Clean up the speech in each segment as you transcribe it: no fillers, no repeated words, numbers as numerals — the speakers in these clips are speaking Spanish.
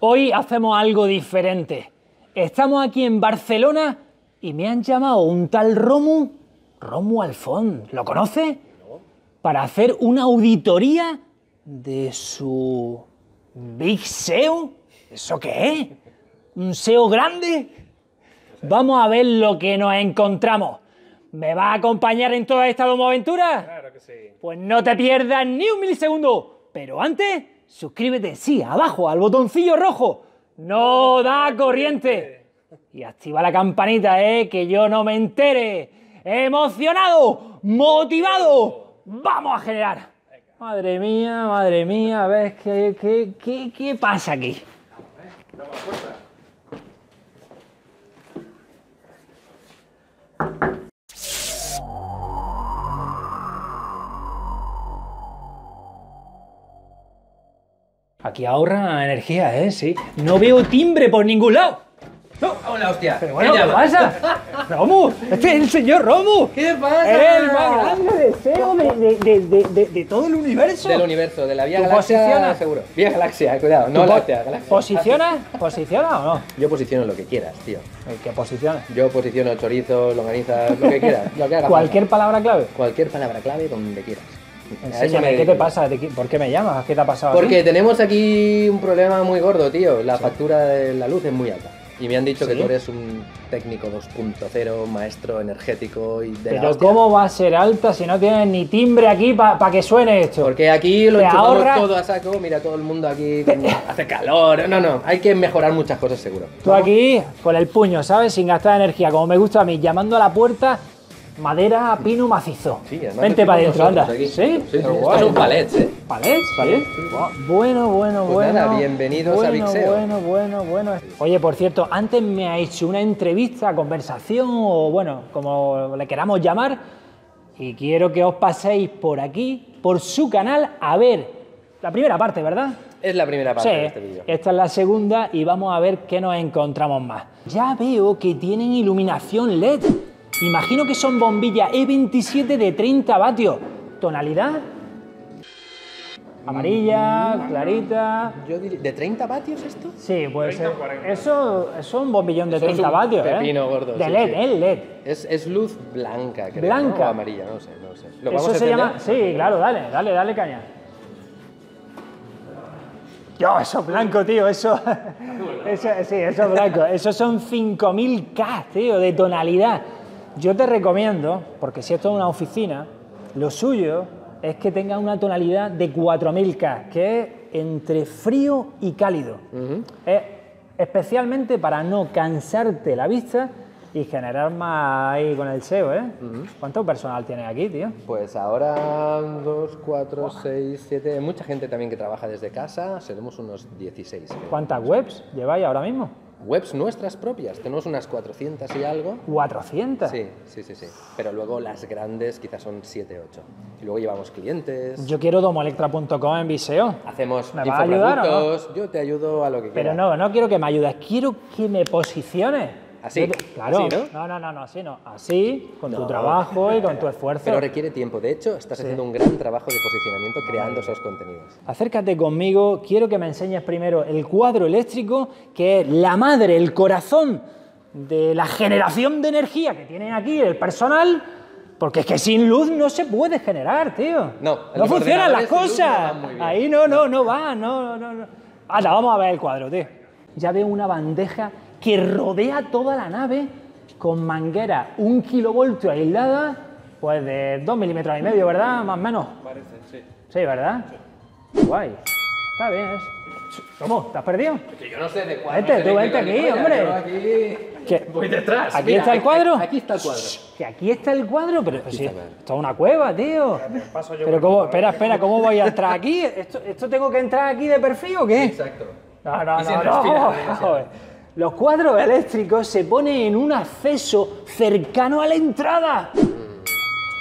Hoy hacemos algo diferente. Estamos aquí en Barcelona y me han llamado un tal Romuald Fons, ¿lo conoce? Para hacer una auditoría de su BigSEO. ¿Eso qué es? ¿Un SEO grande? Vamos a ver lo que nos encontramos. ¿Me vas a acompañar en toda esta domoaventura? Claro que sí. Pues no te pierdas ni un milisegundo. Pero antes, suscríbete, sí, abajo, al botoncillo rojo. ¡No da corriente! Y activa la campanita, que yo no me entere. ¡Emocionado! ¡Motivado! ¡Vamos a generar! Madre mía, a ver, ¿qué pasa aquí? Dame la puerta. Aquí ahorra energía, sí. No veo timbre por ningún lado. No, hola, hostia. Pero bueno, ¿qué pasa? Romu, este es el señor Romu. ¿Qué pasa? Eres el más grande deseo de todo el universo. Del universo, de la Vía Galaxia. ¿Posiciona? Seguro. Vía Galaxia, cuidado, no Láctea, Galaxia. ¿Posiciona? ¿Posiciona o no? Yo posiciono lo que quieras, tío. ¿Qué posiciona? Yo posiciono chorizos, longanizas, lo que quieras. Lo que haga. ¿Cualquier palabra clave? Cualquier palabra clave donde quieras. Enséñame, ¿qué te pasa? ¿Por qué me llamas? ¿Qué te ha pasado? Porque tenemos aquí un problema muy gordo, tío. La factura de la luz es muy alta. Y me han dicho que tú eres un técnico 2.0, maestro energético y de la hostia. Pero ¿cómo va a ser alta si no tienes ni timbre aquí para que suene esto? Porque aquí lo enchufamos todo a saco. Mira, todo el mundo aquí hace calor. No, hay que mejorar muchas cosas, seguro. Tú aquí, con el puño, ¿sabes? Sin gastar energía, como me gusta a mí, llamando a la puerta. Madera, pino, macizo. Sí, vente para adentro, anda. Aquí. Sí, estos son palets, ¿Palets? Sí. Bueno, pues bueno. Nada, bienvenidos a BigSEO. Bueno. Oye, por cierto, antes me ha hecho una entrevista, conversación, o bueno, como le queramos llamar, y quiero que os paséis por aquí, por su canal, a ver la primera parte, ¿verdad? Es la primera parte de este vídeo. Esta es la segunda y vamos a ver qué nos encontramos más. Ya veo que tienen iluminación LED. Imagino que son bombillas E27 de 30 vatios. ¿Tonalidad? Amarilla, clarita... Yo diría, ¿de 30 vatios esto? Sí, puede ser. Eso es un bombillón de 30 vatios, pepino gordo. De LED, LED. Es luz blanca, creo. Blanca. O amarilla, no sé. ¿Lo vamos a encender? Eso se llama... Sí, claro, dale caña. Yo, eso es blanco, tío, eso es blanco. Eso son 5000K, tío, de tonalidad. Yo te recomiendo, porque si esto es una oficina, lo suyo es que tenga una tonalidad de 4000K, que es entre frío y cálido. Especialmente para no cansarte la vista y generar más ahí con el SEO, ¿Cuánto personal tienes aquí, tío? Pues ahora 2, 4, 6, 7... Mucha gente también que trabaja desde casa, seremos unos 16. ¿Cuántas webs lleváis ahora mismo? Webs nuestras propias, tenemos unas 400 y algo. ¿400? Sí. Pero luego las grandes quizás son 7, 8. Y luego llevamos clientes. Yo quiero Domoelectra.com en BigSEO. Hacemos infoproductos, yo te ayudo a lo que quieras. Pero no quiero que me ayudes, quiero que me posiciones. ¿Así? Claro. ¿Así, no? No, así no. Así, con tu trabajo y con tu esfuerzo. Pero requiere tiempo. De hecho, estás haciendo un gran trabajo de posicionamiento creando esos contenidos. Acércate conmigo. Quiero que me enseñes primero el cuadro eléctrico, que es la madre, el corazón de la generación de energía que tiene aquí el personal, porque es que sin luz no se puede generar, tío. No funcionan las cosas. Ahí no va. Anda, vamos a ver el cuadro, tío. Ya veo una bandeja que rodea toda la nave con manguera 1 kV aislada, pues de 2,5 mm, ¿verdad? Más o menos. Parece, sí. Sí, ¿verdad? Sí. Guay. Está bien eso. ¿Cómo? ¿Estás perdido? Es que yo no sé de cuál. Vente aquí, hombre. Voy detrás. ¿Aquí está el cuadro? Aquí está el cuadro. Que aquí está el cuadro, pero sí, esto es una cueva, tío. Pero cómo, espera, ¿cómo voy a entrar aquí? ¿Esto tengo que entrar aquí de perfil o qué? Exacto. No. Los cuadros eléctricos se ponen en un acceso cercano a la entrada.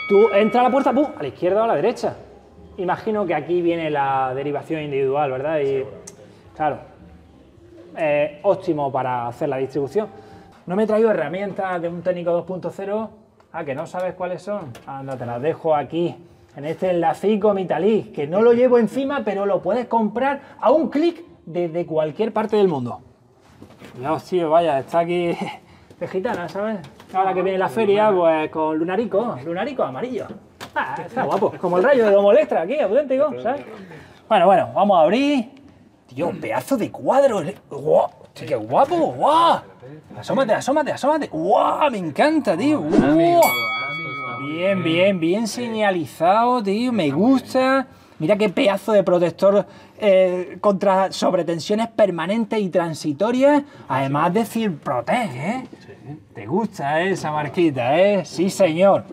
Tú entras a la puerta, ¡pum!, a la izquierda o a la derecha. Imagino que aquí viene la derivación individual, ¿verdad? Y, claro, óptimo para hacer la distribución. No me he traído herramientas de un técnico 2.0. Ah, que no sabes cuáles son. Anda, te las dejo aquí, en este enlacico Mitalic, que no lo llevo encima, pero lo puedes comprar a un clic desde cualquier parte del mundo. Dios, tío, vaya, está aquí de gitana, ¿sabes? Ahora que viene la feria, pues con lunarico amarillo. Ah, está guapo, es como el rayo de Domoelectra aquí, auténtico, ¿sabes? Bueno, vamos a abrir. Tío, pedazo de cuadro. ¡Guau! ¡Qué guapo! ¡Guau! Asómate. ¡Guau! Me encanta, tío. ¡Guau! Bien señalizado, tío. Me gusta. Mira qué pedazo de protector contra sobretensiones permanentes y transitorias. Además de CIRPROTEX, ¿eh? Sí. ¿Te gusta esa marquita, eh? Sí, señor.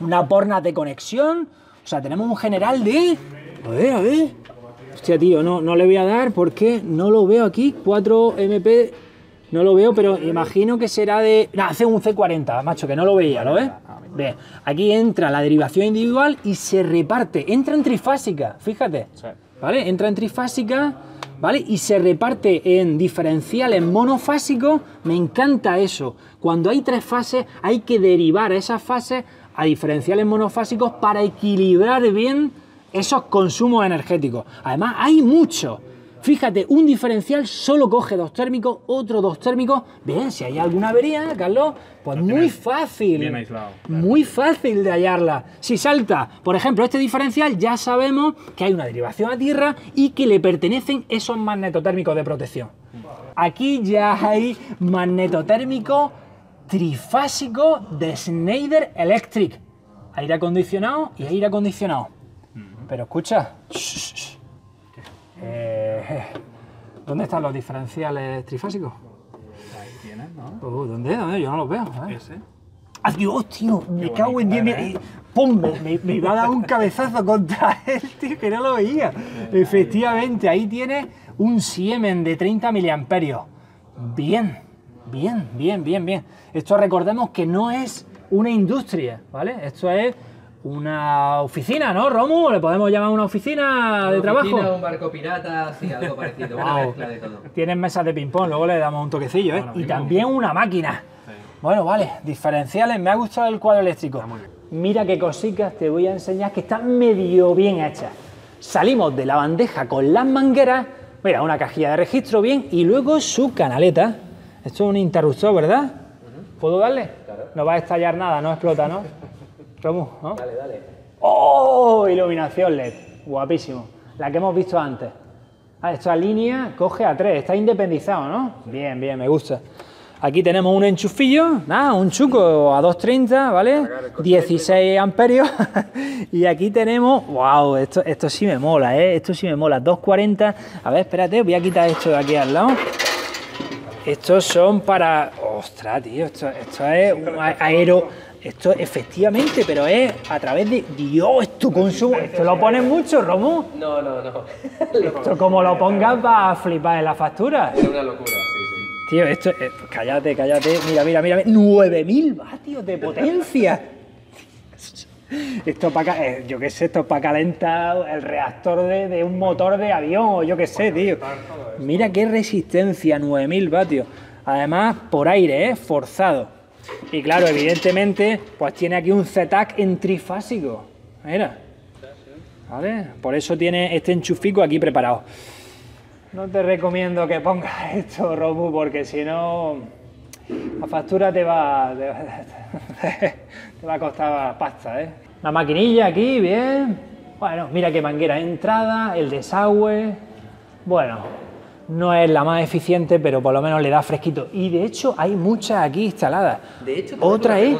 Una borna de conexión. O sea, tenemos un general de... A ver. Hostia, tío, no le voy a dar porque no lo veo aquí. 4 MP... No lo veo, pero imagino que será de... No, hace un C40, macho, que no lo veía, ¿lo ves? Bien, aquí entra la derivación individual y se reparte. Entra en trifásica, fíjate, ¿vale? Entra en trifásica, ¿vale? Y se reparte en diferenciales monofásicos. Me encanta eso. Cuando hay 3 fases, hay que derivar esas fases a diferenciales monofásicos para equilibrar bien esos consumos energéticos. Además, hay muchos. Fíjate, un diferencial solo coge 2 térmicos, otro 2 térmicos. Bien, si hay alguna avería, Carlos, pues muy fácil. Bien aislado. Muy fácil de hallarla. Si salta, por ejemplo, este diferencial, ya sabemos que hay una derivación a tierra y que le pertenecen esos magnetotérmicos de protección. Aquí ya hay magnetotérmicos trifásicos de Schneider Electric. Aire acondicionado y aire acondicionado. Pero escucha... ¿Dónde están los diferenciales trifásicos? Ahí tienes, ¿no? ¿Dónde? Yo no los veo. ¿Ese? ¡Ah, Dios, tío! Me cago en 10. ¡Pum! Me iba a dar un cabezazo contra él, tío, que no lo veía. Efectivamente, ahí tienes un Siemens de 30 miliamperios. Bien. Esto recordemos que no es una industria, ¿vale? Esto es... una oficina, ¿no, Romu? ¿Le podemos llamar una oficina de trabajo? Un barco pirata, sí, algo parecido, una mezcla de todo. Tienen mesas de ping-pong, luego le damos un toquecillo, ¿eh? Y también una máquina. Sí. Bueno, vale, diferenciales, me ha gustado el cuadro eléctrico. Mira qué cositas te voy a enseñar que están medio bien hechas. Salimos de la bandeja con las mangueras, mira, una cajilla de registro bien, y luego su canaleta. Esto es un interruptor, ¿verdad? ¿Puedo darle? Claro. No va a estallar nada, no explota, ¿no? Romu, ¿no? Dale. ¡Oh! Iluminación LED. Guapísimo. La que hemos visto antes. Ah, esta línea coge a 3. Está independizado, ¿no? Bien, me gusta. Aquí tenemos un enchufillo. Nada, un chuco a 230, ¿vale? 16 amperios. Y aquí tenemos... ¡Wow! Esto sí me mola, ¿eh? 240. A ver, espérate. Voy a quitar esto de aquí al lado. Estos son para... ¡Ostras, tío! Esto es un aero... Esto efectivamente, pero es a través de... Dios, esto consumo... ¿Esto lo pones mucho, Romu? No. Esto como lo pongas va a flipar en la factura. Es una locura, sí. Tío, esto... Cállate. Mira. 9.000 vatios de potencia. Esto para... yo qué sé, esto es para calentar el reactor de un motor de avión o yo qué sé, tío. Mira qué resistencia, 9.000 vatios. Además, por aire, forzado. Y claro, evidentemente, pues tiene aquí un ZTAC en trifásico. Mira. ¿Vale? Por eso tiene este enchufico aquí preparado. No te recomiendo que pongas esto, Romu, porque si no, la factura te va a costar pasta, ¿eh? La maquinilla aquí, bien. Bueno, mira qué manguera de entrada, el desagüe. Bueno. No es la más eficiente, pero por lo menos le da fresquito. Y de hecho, hay muchas aquí instaladas. De hecho, otra es...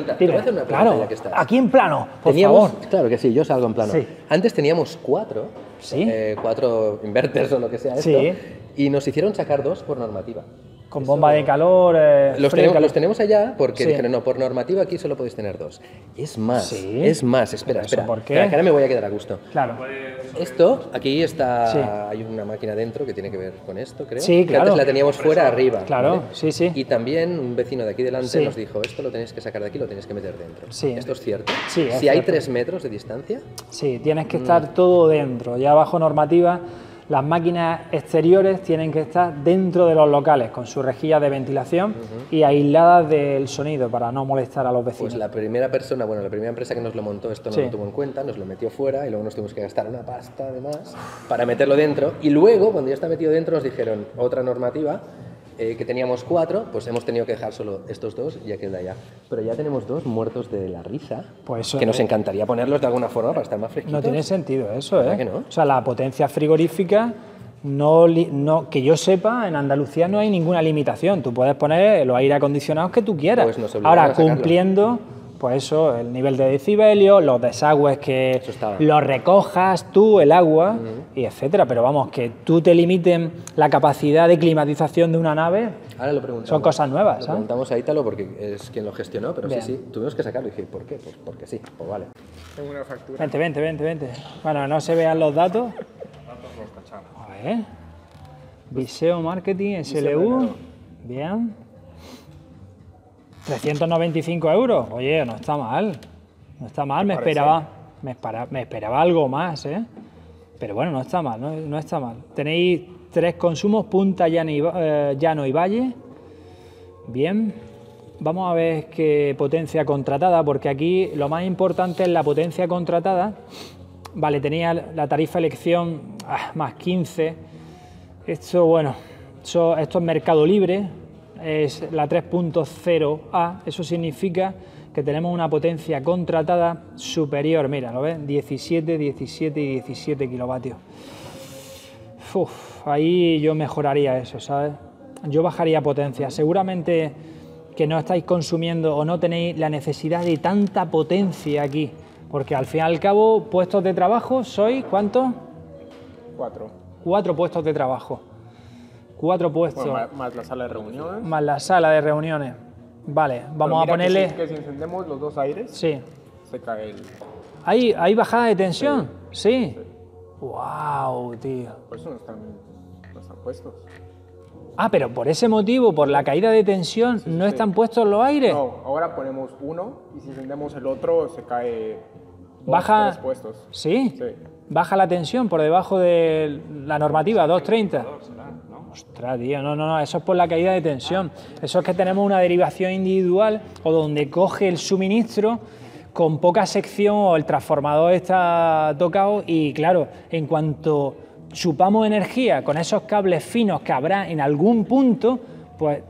Claro, aquí en plano, por favor. Claro que sí, yo salgo en plano. Sí. Antes teníamos 4, ¿sí? 4 inverters o lo que sea esto, sí. Y nos hicieron sacar 2 por normativa. Con eso, bomba de calor... los tenemos allá porque sí. Dijeron, no, por normativa aquí solo podéis tener 2. Es más. Espera. ¿Por qué? Que ahora me voy a quedar a gusto. Claro. Esto, aquí está... Sí. Hay una máquina dentro que tiene que ver con esto, creo. Sí, claro. Que antes la teníamos fuera, arriba. Claro, ¿vale? Sí. Y también un vecino de aquí delante nos dijo, esto lo tenéis que sacar de aquí, lo tenéis que meter dentro. Sí. Esto es cierto. Sí, es cierto. Hay 3 metros de distancia... Sí, tienes que estar todo dentro. Ya bajo normativa... Las máquinas exteriores tienen que estar dentro de los locales con su rejilla de ventilación y aisladas del sonido para no molestar a los vecinos. Pues la primera persona, bueno, la primera empresa que nos lo montó, esto no lo tuvo en cuenta, nos lo metió fuera y luego nos tuvimos que gastar una pasta además para meterlo dentro. Y luego, cuando ya está metido dentro, nos dijeron otra normativa, que teníamos 4, pues hemos tenido que dejar solo estos 2 y aquel de allá. Pero ya tenemos 2 muertos de la risa, pues eso, que nos encantaría ponerlos de alguna forma para estar más fresquitos. No tiene sentido eso, ¿eh? Que no. O sea, la potencia frigorífica, no, que yo sepa, en Andalucía no hay ninguna limitación. Tú puedes poner los aire acondicionados que tú quieras. Pues nos obligan a sacarlo. Ahora, cumpliendo, pues eso, el nivel de decibelio, los desagües que los recojas tú, el agua, y etcétera. Pero vamos, que tú te limiten la capacidad de climatización de una nave, ahora lo preguntamos, son cosas nuevas. Lo preguntamos a Ítalo porque es quien lo gestionó, pero bien. Sí, tuvimos que sacarlo. Y dije, ¿por qué? Pues porque sí, pues vale. Tengo una factura. Vente. Bueno, no se vean los datos. A ver. BigSEO Marketing, SLU. Bien. 395 euros, oye, no está mal, me esperaba algo más, ¿eh? Pero bueno, no está mal, no está mal. Tenéis 3 consumos, Punta, Llano y Valle, bien. Vamos a ver qué potencia contratada, porque aquí lo más importante es la potencia contratada. Vale, tenía la tarifa elección más 15, esto, bueno, esto es Mercado Libre. Es la 3.0A, eso significa que tenemos una potencia contratada superior, mira, ¿lo ves? 17, 17 y 17 kilovatios. Uf, ahí yo mejoraría eso, ¿sabes? Yo bajaría potencia. Seguramente que no estáis consumiendo o no tenéis la necesidad de tanta potencia aquí, porque al fin y al cabo, puestos de trabajo, ¿sois cuántos? 4 puestos de trabajo. 4 puestos. Bueno, más la sala de reuniones. Más la sala de reuniones. Vale, vamos a ponerle... Que si encendemos los 2 aires, sí, se cae el... ¿Hay bajada de tensión? Sí. ¡Wow, tío! Por eso no están puestos. Ah, pero por ese motivo, por la caída de tensión, sí, ¿no están puestos los aires? No, ahora ponemos uno y si encendemos el otro se cae... Baja... 3 puestos. ¿Sí? Sí. Baja la tensión por debajo de la normativa, 230. Ostras, tío, no, eso es por la caída de tensión. Eso es que tenemos una derivación individual o donde coge el suministro con poca sección o el transformador está tocado y, claro, en cuanto chupamos energía con esos cables finos que habrá en algún punto, pues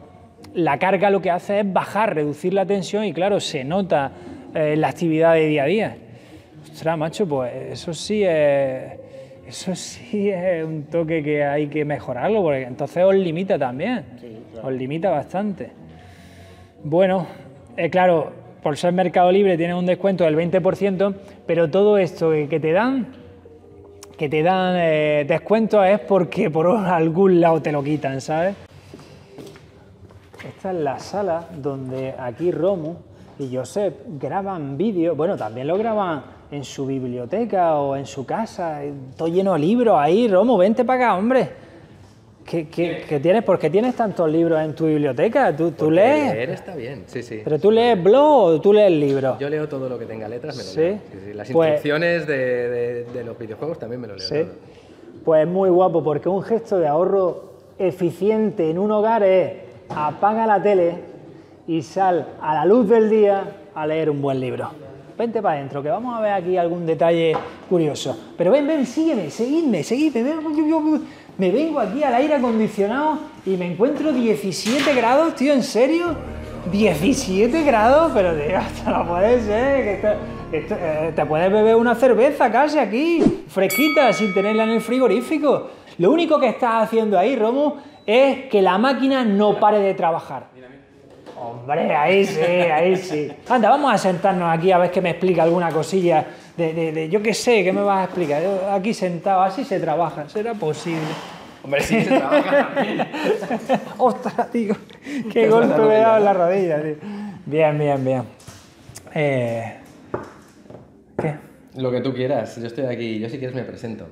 la carga lo que hace es bajar, reducir la tensión y, claro, se nota la actividad de día a día. Ostras, macho, pues eso sí es... Eso sí es un toque que hay que mejorarlo, porque entonces os limita también, sí, claro, os limita bastante. Bueno, claro, por ser Mercado Libre tienen un descuento del 20%, pero todo esto que te dan, descuento es porque por algún lado te lo quitan, ¿sabes? Esta es la sala donde aquí Romu y Josep graban vídeos, bueno, también lo graban en su biblioteca o en su casa, todo lleno de libros ahí. Romu, vente para acá, hombre. ¿Qué tienes? ¿Por qué tienes tantos libros en tu biblioteca? ¿Tú lees? Leer está bien, sí. ¿Pero tú lees blog o tú lees libros? Yo leo todo lo que tenga letras, me lo leo. Sí. Las instrucciones de los videojuegos también me lo leo. Sí. Todo. Pues es muy guapo, porque un gesto de ahorro eficiente en un hogar es apaga la tele y sal a la luz del día a leer un buen libro. Vente para adentro, que vamos a ver aquí algún detalle curioso. Pero ven, sígueme, seguidme. Yo me vengo aquí al aire acondicionado y me encuentro 17 grados, tío, ¿en serio? 17 grados, pero tío, hasta no puede ser. Que te puedes beber una cerveza casi aquí, fresquita, sin tenerla en el frigorífico. Lo único que estás haciendo ahí, Romu, es que la máquina no pare de trabajar. Hombre, ahí sí. Anda, vamos a sentarnos aquí a ver que me explica alguna cosilla de yo qué sé, ¿qué me vas a explicar? Yo aquí sentado, así se trabaja, ¿será posible? Hombre, sí se trabaja también. Ostras, tío, qué golpe me he dado en la rodilla, tío. Bien. ¿Qué? Lo que tú quieras, yo estoy aquí, yo si quieres me presento.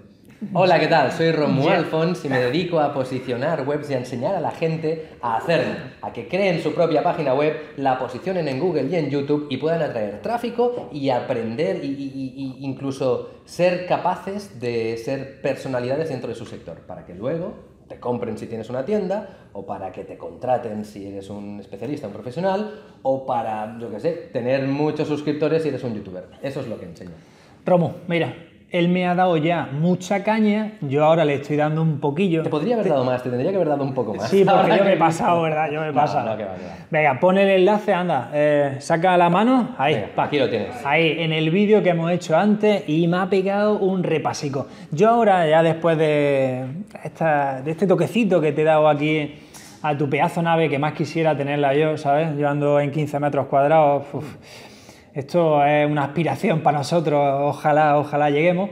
Hola, ¿qué tal? Soy Romuald Fons y me dedico a posicionar webs y a enseñar a la gente a hacerlo, a que creen su propia página web, la posicionen en Google y en YouTube y puedan atraer tráfico y aprender e incluso ser capaces de ser personalidades dentro de su sector, para que luego te compren si tienes una tienda, o para que te contraten si eres un especialista, un profesional, o para, yo qué sé, tener muchos suscriptores si eres un youtuber. Eso es lo que enseño. Romu, mira, él me ha dado ya mucha caña, yo ahora le estoy dando un poquillo. Te podría haber dado más, te tendría que haber dado un poco más. Sí, porque yo me he pasado, ¿verdad? Yo me he pasado. No, que va. Venga, pon el enlace, anda, saca la mano, ahí. Venga, aquí lo tienes. Ahí, en el vídeo que hemos hecho antes, y me ha pegado un repasico. Yo ahora, ya después de este toquecito que te he dado aquí a tu pedazo nave, que más quisiera tenerla yo, ¿sabes? Yo ando en 15 metros cuadrados, uf. Esto es una aspiración para nosotros, ojalá, ojalá lleguemos.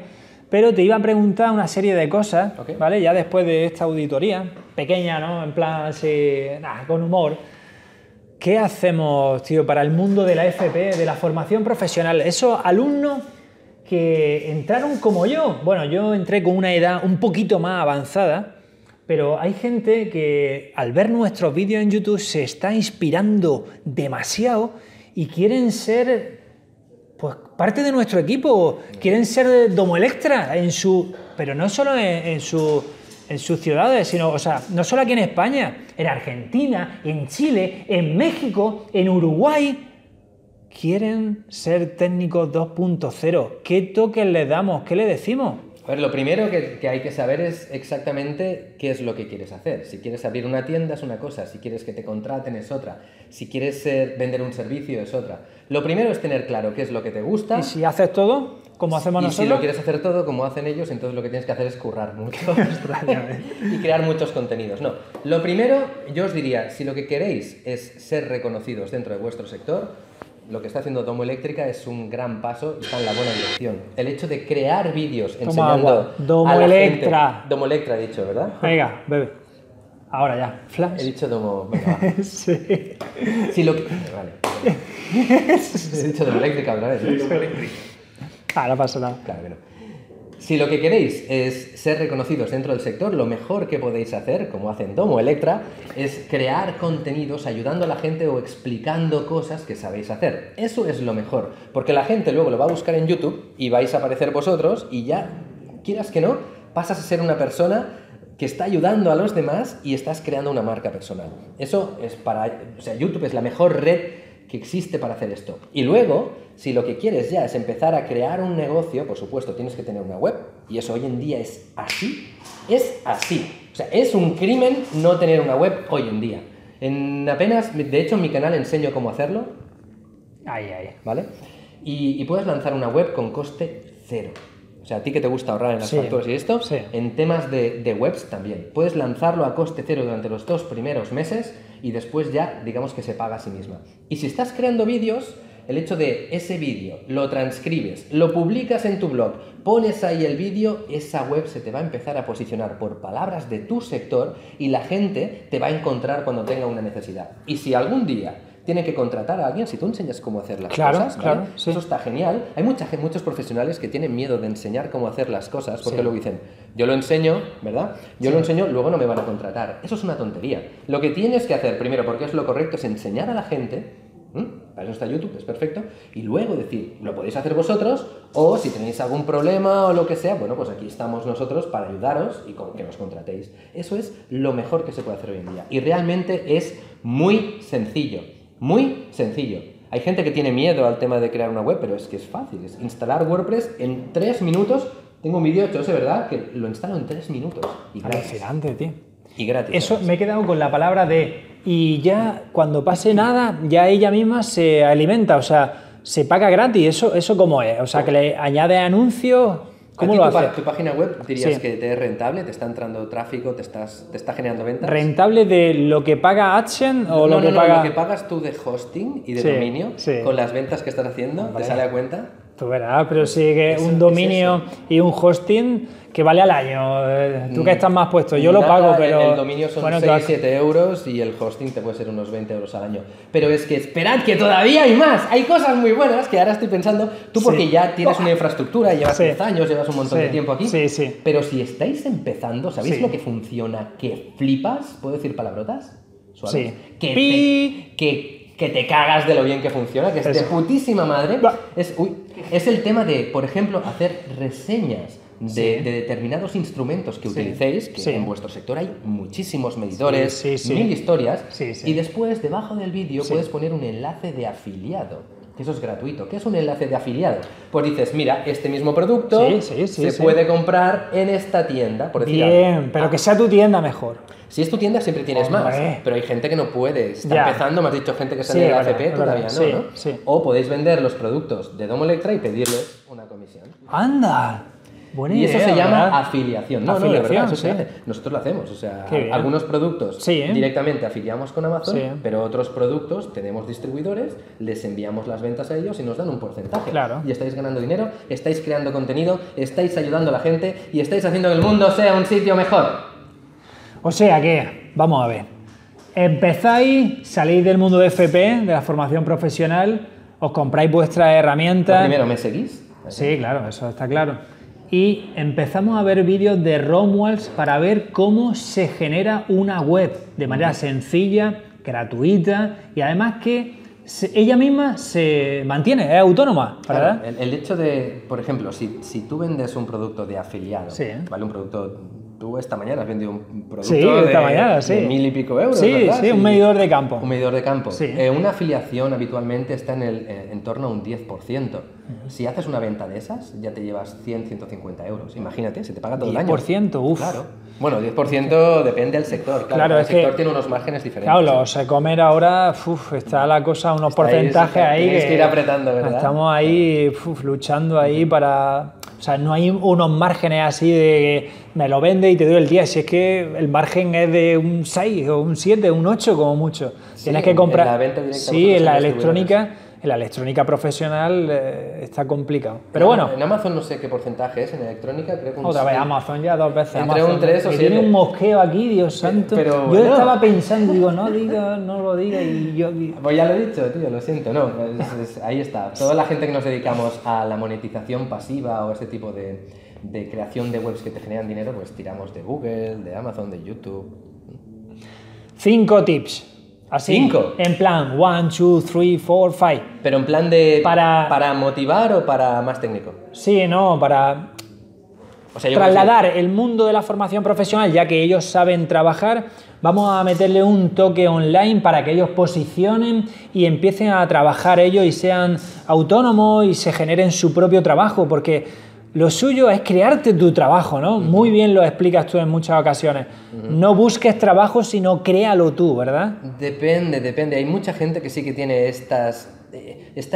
Pero te iba a preguntar una serie de cosas, okay, ¿vale? Ya después de esta auditoría, pequeña, ¿no? En plan así, nada, con humor. ¿Qué hacemos, tío, para el mundo de la FP, de la formación profesional? Esos alumnos que entraron como yo. Bueno, yo entré con una edad un poquito más avanzada, pero hay gente que al ver nuestros vídeos en YouTube se está inspirando demasiado y quieren ser, pues, parte de nuestro equipo, quieren ser Domoelectra en su, pero no solo en sus ciudades, sino, o sea, no solo aquí en España, en Argentina, en Chile, en México, en Uruguay, quieren ser técnicos 2.0. ¿Qué toques les damos? ¿Qué le decimos? A ver, lo primero que hay que saber es exactamente qué es lo que quieres hacer. Si quieres abrir una tienda es una cosa, si quieres que te contraten es otra, si quieres vender un servicio es otra. Lo primero es tener claro qué es lo que te gusta. ¿Y si haces todo como hacemos nosotros? Y si lo quieres hacer todo como hacen ellos, entonces lo que tienes que hacer es currar mucho y crear muchos contenidos. No, lo primero yo os diría, si lo que queréis es ser reconocidos dentro de vuestro sector, lo que está haciendo Domoelectra es un gran paso y está en la buena dirección. El hecho de crear vídeos enseñando Domoelectra. Domoelectra he dicho, ¿verdad? Venga, bebé. Ahora ya. Flash. He dicho Domo... Venga, va. Sí. Sí, lo que... Vale. He dicho Domoelectra otra vez. Ah, no pasa nada. Claro que no. Si lo que queréis es ser reconocidos dentro del sector, lo mejor que podéis hacer, como hacen Domoelectra, es crear contenidos ayudando a la gente o explicando cosas que sabéis hacer. Eso es lo mejor, porque la gente luego lo va a buscar en YouTube y vais a aparecer vosotros y ya, quieras que no, pasas a ser una persona que está ayudando a los demás y estás creando una marca personal. Eso es para... O sea, YouTube es la mejor red que existe para hacer esto. Y luego, si lo que quieres ya es empezar a crear un negocio, por supuesto tienes que tener una web, y eso hoy en día es así, es así. O sea, es un crimen no tener una web hoy en día. En apenas, de hecho en mi canal enseño cómo hacerlo. ¿Vale? Y puedes lanzar una web con coste cero. O sea, a ti que te gusta ahorrar en las facturas y esto, en temas de webs también. Puedes lanzarlo a coste cero durante los 2 primeros meses y después ya, digamos que se paga a sí misma. Y si estás creando vídeos, el hecho de ese vídeo lo transcribes, lo publicas en tu blog, pones ahí el vídeo, esa web se te va a empezar a posicionar por palabras de tu sector y la gente te va a encontrar cuando tenga una necesidad. Y si algún día tienen que contratar a alguien, si tú enseñas cómo hacer las cosas, ¿vale? Eso está genial. Hay muchos profesionales que tienen miedo de enseñar cómo hacer las cosas porque luego dicen, yo lo enseño, ¿verdad? Yo lo enseño, luego no me van a contratar. Eso es una tontería. Lo que tienes que hacer primero, porque es lo correcto, es enseñar a la gente, para eso está YouTube, es perfecto, y luego decir, lo podéis hacer vosotros, o si tenéis algún problema o lo que sea, bueno, pues aquí estamos nosotros para ayudaros y con que nos contratéis. Eso es lo mejor que se puede hacer hoy en día. Y realmente es muy sencillo. Muy sencillo. Hay gente que tiene miedo al tema de crear una web, pero es que es fácil. Es instalar WordPress en 3 minutos. Tengo un vídeo hecho, ¿verdad? Que lo instalo en 3 minutos. Y gratis. Alucinante, tío. Y gratis. Eso, me he quedado con la palabra de... Y ya cuando pase nada, ya ella misma se alimenta. O sea, se paga gratis. ¿Eso cómo es? O sea, que le añade anuncios... ¿Cómo lo haces? ¿Tu página web dirías que te es rentable? ¿Te está entrando tráfico? ¿Te está generando ventas? ¿Rentable de lo que paga AdSense o lo que paga...? No, lo que pagas tú de hosting y de dominio con las ventas que estás haciendo, ¿te sale a cuenta? Tú verás, pero sigue un dominio y un hosting que vale al año. Tú que estás más puesto, yo lo pago, pero... El dominio son 6-7 euros y el hosting te puede ser unos 20 euros al año. Pero es que esperad, que todavía hay más. Hay cosas muy buenas que ahora estoy pensando. Tú porque ya tienes una infraestructura, llevas 10 años, llevas un montón de tiempo aquí. Pero si estáis empezando, ¿sabéis lo que funciona? ¿Que flipas? ¿Puedo decir palabrotas? Suaves. Que te cagas de lo bien que funciona, que es de putísima madre. Es el tema de, por ejemplo, hacer reseñas de determinados instrumentos que utilicéis, que en vuestro sector hay muchísimos medidores, 1000 historias, y después, debajo del vídeo, puedes poner un enlace de afiliado, que eso es gratuito. ¿Qué es un enlace de afiliado? Pues dices, mira, este mismo producto se puede comprar en esta tienda, por decir algo. Pero que sea tu tienda mejor. Si es tu tienda, siempre tienes más, pero hay gente que no puede, está empezando, me has dicho, gente que sale de la ACP, todavía no, ¿no? O podéis vender los productos de Domoelectra y pedirles una comisión. ¡Anda! Buena idea, eso se llama afiliación. No, afiliación, no, de verdad, eso se hace. Nosotros lo hacemos, o sea, algunos productos directamente afiliamos con Amazon, pero otros productos tenemos distribuidores, les enviamos las ventas a ellos y nos dan un porcentaje. Claro. Y estáis ganando dinero, estáis creando contenido, estáis ayudando a la gente y estáis haciendo que el mundo sea un sitio mejor. O sea que, vamos a ver, empezáis, salís del mundo de FP, de la formación profesional, os compráis vuestras herramientas... Primero, ¿me seguís? Sí, claro, eso está claro. Y empezamos a ver vídeos de Romuald para ver cómo se genera una web de manera sencilla, gratuita y además que ella misma se mantiene, es autónoma, ¿verdad? Claro, el hecho de, por ejemplo, si tú vendes un producto de afiliado, ¿vale? Un producto... Tú esta mañana has vendido un producto de 1000 y pico euros, ¿verdad? Sí, un medidor de campo. Un medidor de campo. Sí. Una afiliación habitualmente está en torno a un 10%. Si haces una venta de esas, ya te llevas 100, 150 euros. Imagínate, se te paga todo el año. 10%, uff. Claro. Bueno, 10% depende del sector. Claro, el sector tiene unos márgenes diferentes. Claro, los e-commerce ahora, está la cosa, unos porcentajes ahí. Tienes que ir apretando, ¿verdad? Estamos ahí, luchando ahí para... O sea, no hay unos márgenes así de me lo vende y te doy el 10, si es que el margen es de un 6 o un 7, un 8 como mucho. Tienes que comprar... En la venta directa en la electrónica profesional está complicado. Pero bueno... En Amazon no sé qué porcentaje es, en electrónica creo que un... Otra vez Amazon ya dos veces. Entre Amazon, un 3 o 7. Tiene un mosqueo aquí, Dios santo. Pero, yo estaba pensando, digo, no lo diga y yo... Pues ya lo he dicho, tío, lo siento, no. Ahí está. Toda la gente que nos dedicamos a la monetización pasiva o ese tipo de creación de webs que te generan dinero, pues tiramos de Google, de Amazon, de YouTube. 5 tips. Así, 5. En plan, 1, 2, 3, 4, 5. Pero en plan de... ¿Para motivar o para más técnico? Sí, no, para... O sea, trasladar el mundo de la formación profesional, ya que ellos saben trabajar, vamos a meterle un toque online para que ellos posicionen y empiecen a trabajar ellos y sean autónomos y se generen su propio trabajo, porque... Lo suyo es crearte tu trabajo, ¿no? Muy bien lo explicas tú en muchas ocasiones. No busques trabajo, sino créalo tú, ¿verdad? Depende, depende. Hay mucha gente que sí que tiene esta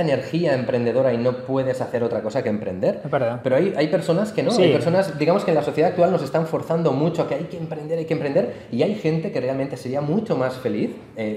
energía emprendedora y no puedes hacer otra cosa que emprender. Pero hay personas que no. Hay personas, digamos que en la sociedad actual nos están forzando mucho a que hay que emprender. Y hay gente que realmente sería mucho más feliz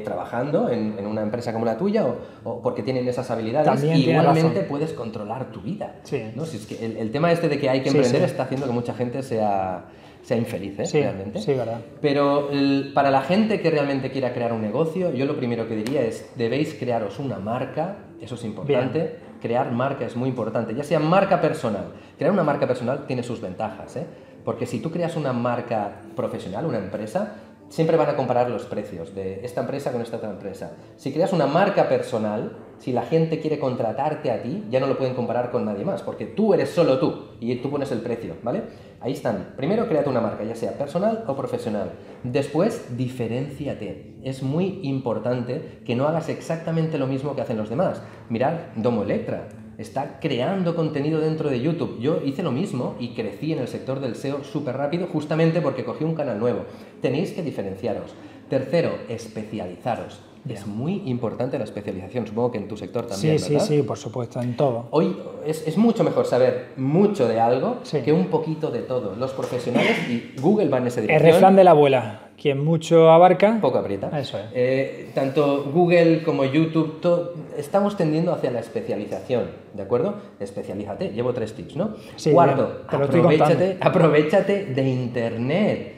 trabajando en una empresa como la tuya o porque tienen esas habilidades. También y igualmente puedes controlar tu vida. ¿No? Si es que el tema este de que hay que emprender está haciendo que mucha gente sea infeliz, ¿eh? Realmente. Sí, verdad. Pero para la gente que realmente quiera crear un negocio, yo lo primero que diría es, debéis crearos una marca, eso es importante. Bien. Crear marca es muy importante, ya sea marca personal. Crear una marca personal tiene sus ventajas, ¿eh? Porque si tú creas una marca profesional, una empresa, siempre van a comparar los precios de esta empresa con esta otra empresa. Si creas una marca personal, si la gente quiere contratarte a ti, ya no lo pueden comparar con nadie más, porque tú eres solo tú y tú pones el precio, ¿vale? Ahí están. Primero, créate una marca, ya sea personal o profesional. Después, diferénciate. Es muy importante que no hagas exactamente lo mismo que hacen los demás. Mirad, Domoelectra está creando contenido dentro de YouTube. Yo hice lo mismo y crecí en el sector del SEO súper rápido justamente porque cogí un canal nuevo. Tenéis que diferenciaros. Tercero, especializaros. Es muy importante la especialización, supongo que en tu sector también, sí, ¿verdad? Sí, sí, por supuesto, en todo. Hoy es mucho mejor saber mucho de algo que un poquito de todo. Los profesionales y Google van en esa dirección. El refrán de la abuela, quien mucho abarca, poco aprieta. Eso es. Tanto Google como YouTube, estamos tendiendo hacia la especialización, ¿de acuerdo? Especialízate, llevo 3 tips, ¿no? Sí, cuarto, bien, aprovechate de Internet.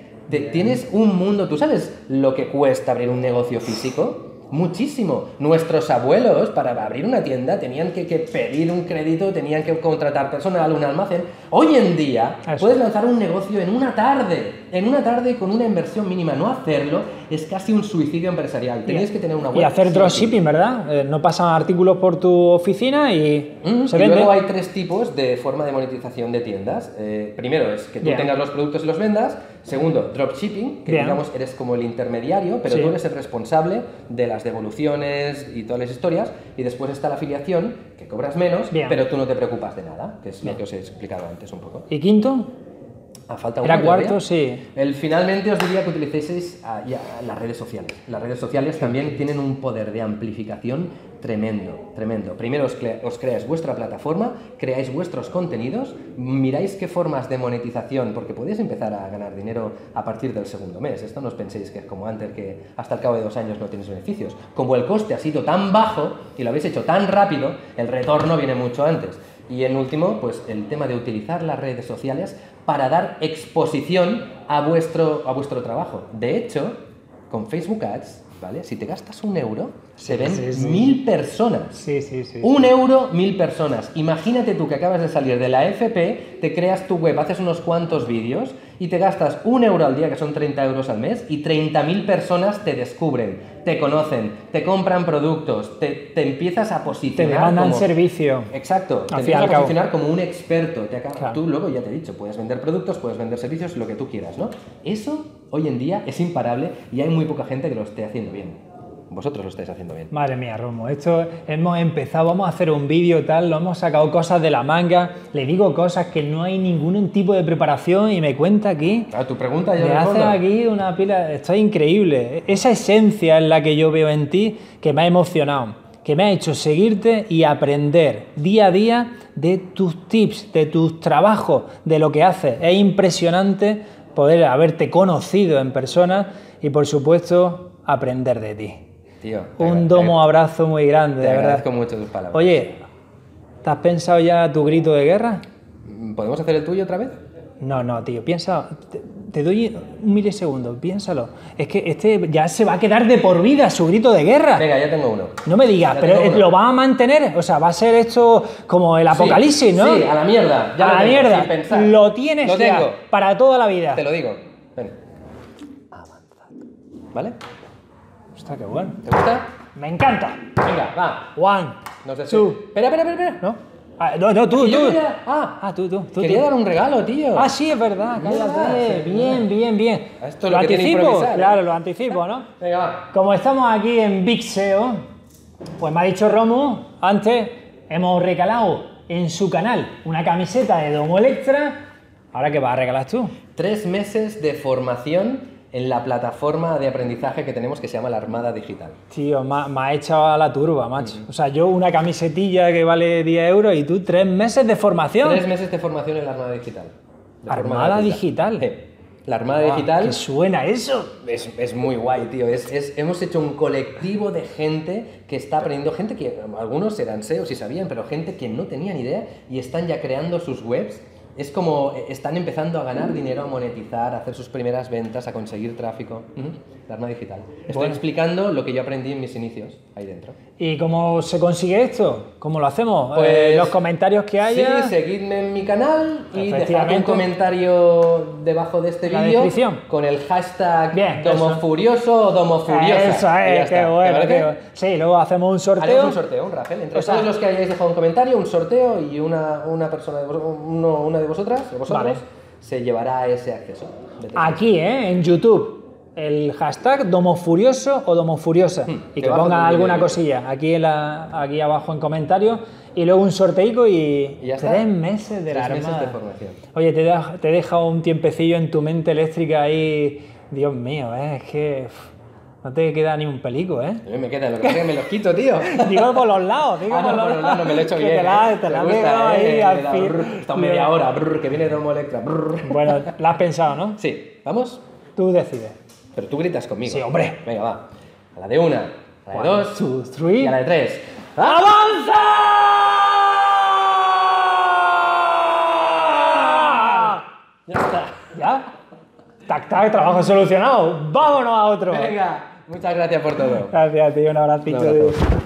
Tienes un mundo, ¿tú sabes lo que cuesta abrir un negocio físico? Muchísimo. Nuestros abuelos, para abrir una tienda, tenían que pedir un crédito, tenían que contratar personal, un almacén. Hoy en día puedes lanzar un negocio en una tarde con una inversión mínima. No hacerlo es casi un suicidio empresarial. Tenéis que tener una web. Y hacer dropshipping, ¿verdad? No pasan artículos por tu oficina y se vende. Y luego hay 3 tipos de forma de monetización de tiendas. Primero es que tú tengas los productos y los vendas. Segundo, dropshipping, que digamos eres como el intermediario, pero tú eres el responsable de las devoluciones y todas las historias, y después está la afiliación, que cobras menos, pero tú no te preocupas de nada, que es lo que os he explicado antes un poco. ¿Y quinto? Falta uno. ¿Era cuarto? Sí. Finalmente os diría que utilicéis las redes sociales. Las redes sociales también tienen un poder de amplificación tremendo, tremendo. Primero os creáis vuestra plataforma, creáis vuestros contenidos, miráis qué formas de monetización, porque podéis empezar a ganar dinero a partir del segundo mes. Esto no os penséis que es como antes, que hasta el cabo de 2 años no tenéis beneficios. Como el coste ha sido tan bajo y lo habéis hecho tan rápido, el retorno viene mucho antes. Y en último, pues el tema de utilizar las redes sociales para dar exposición a vuestro trabajo. De hecho, con Facebook Ads, ¿vale? Si te gastas 1 euro, se ven 1000 personas. Sí, sí, sí. 1 euro, 1000 personas. Imagínate tú que acabas de salir de la FP, te creas tu web, haces unos cuantos vídeos y te gastas 1 euro al día, que son 30 euros al mes, y 30.000 personas te descubren, te conocen, te compran productos, te empiezas a posicionar. Te demandan como servicio. Exacto. Te empiezas a posicionar como un experto. Tú luego, ya te he dicho, puedes vender productos, puedes vender servicios, lo que tú quieras, ¿no? Eso hoy en día es imparable y hay muy poca gente que lo esté haciendo bien. Vosotros lo estáis haciendo bien. Madre mía, Romo, esto hemos empezado, vamos a hacer un vídeo tal, lo hemos sacado cosas de la manga, le digo cosas que no hay ningún tipo de preparación y me cuenta aquí. Claro, tu pregunta ya me haces aquí una pila, esto es increíble. Esa esencia es la que yo veo en ti, que me ha emocionado, que me ha hecho seguirte y aprender día a día de tus tips, de tus trabajos, de lo que haces. Es impresionante poder haberte conocido en persona y, por supuesto, aprender de ti. Tío, un abrazo muy grande, de verdad. Te agradezco mucho tus palabras. Oye, ¿te has pensado ya tu grito de guerra? ¿Podemos hacer el tuyo otra vez? No, no, tío, piensa. Te doy un milisegundo, piénsalo. Es que este ya se va a quedar de por vida su grito de guerra. Venga, ya tengo uno. No me digas, pero ¿lo va a mantener? O sea, va a ser esto como el apocalipsis, ¿no? Sí, a la mierda. Ya a la mierda. Sin pensar. Lo tienes ya para toda la vida. Te lo digo. Ven. Avanza. ¿Vale? Está que bueno. ¿Te gusta? Me encanta. Venga, va. One. No sé si. Espera. No. Ah, no, tú. Mira. Tú. Quería dar un regalo, tío. Ah, sí, es verdad. Cállate. Bien. Esto lo anticipo. Claro, lo anticipo, ¿no? Venga, va. Como estamos aquí en BigSEO, pues me ha dicho Romo, antes hemos regalado en su canal una camiseta de Domoelectra. ¿Ahora qué vas a regalar tú? 3 meses de formación en la plataforma de aprendizaje que tenemos que se llama la Armada Digital. Tío, me ha echado a la turba, macho. O sea, yo una camisetilla que vale 10 euros y tú 3 meses de formación. 3 meses de formación en la Armada Digital. ¿Armada Digital? La Armada Digital. ¿Qué suena eso? Es muy guay, tío. Hemos hecho un colectivo de gente que está aprendiendo, gente que algunos eran SEOs y sabían, pero gente que no tenía ni idea y están ya creando sus webs. Es como están empezando a ganar dinero, a monetizar, a hacer sus primeras ventas, a conseguir tráfico. La Armada Digital. Estoy explicando lo que yo aprendí en mis inicios ahí dentro. ¿Y cómo se consigue esto? ¿Cómo lo hacemos? Pues, los comentarios que haya. Sí, seguidme en mi canal y dejad un comentario debajo de este vídeo con el hashtag DOMOFURIOSO o DOMOFURIOSA. Eso es, qué bueno. Sí, luego hacemos un sorteo. Haremos un sorteo, un raffle. Entre todos los que hayáis dejado un comentario, un sorteo y una persona de vosotros, una de vosotras, de vosotros, se llevará ese acceso. Aquí, en YouTube. El hashtag DOMOFURIOSO o DOMOFURIOSA y que ponga alguna cosilla aquí, aquí abajo en comentarios y luego un sorteico y ya 3 meses de la Armada. Meses de formación. Oye, te deja un tiempecillo en tu mente eléctrica ahí. Dios mío, es que No te queda ni un pelico, ¿eh? Me queda, lo que pasa es que me los quito, tío. Digo por los lados, digo por los lados. No, me lo he hecho bien. Te la he pegado ahí al fin. Está media hora, que viene Domoelectra. Bueno, la has pensado, ¿no? Sí. ¿Vamos? Tú decides. Pero tú gritas conmigo. Sí, hombre. Venga, va. A la de una, a la de dos, y a la de tres. ¡Avanza! Ya está. ¿Ya? Tac, tac, trabajo solucionado. ¡Vámonos a otro! Venga. Muchas gracias por todo. Gracias, tío. Un abrazo.